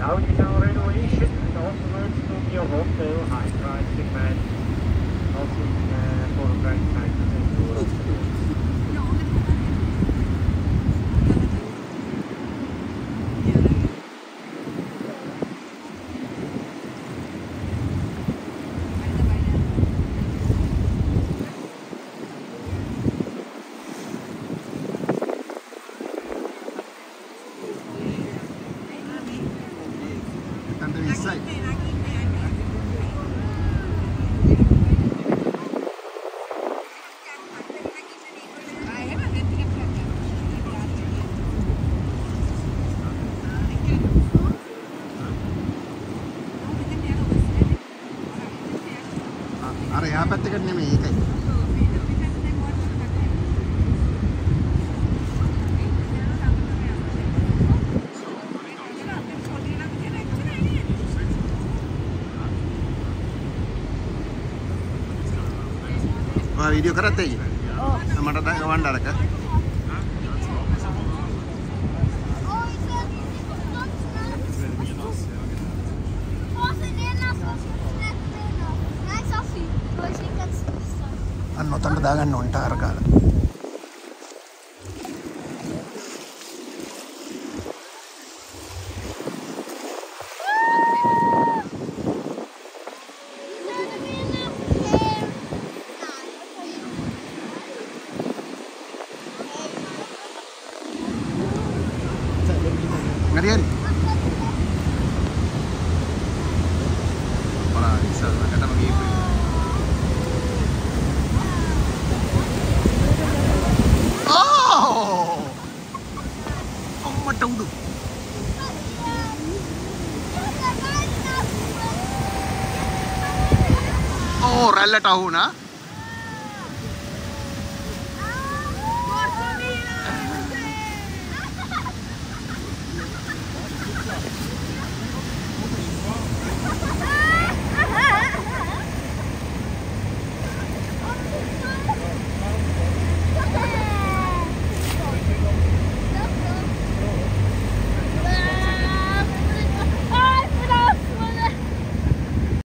Now you can already shift and also work to your hotel high price segment, also for a price segment. Video कराते ही, हमारा तो one डाल के अन्नोतन दागन नोंटा हर काल let out, huh?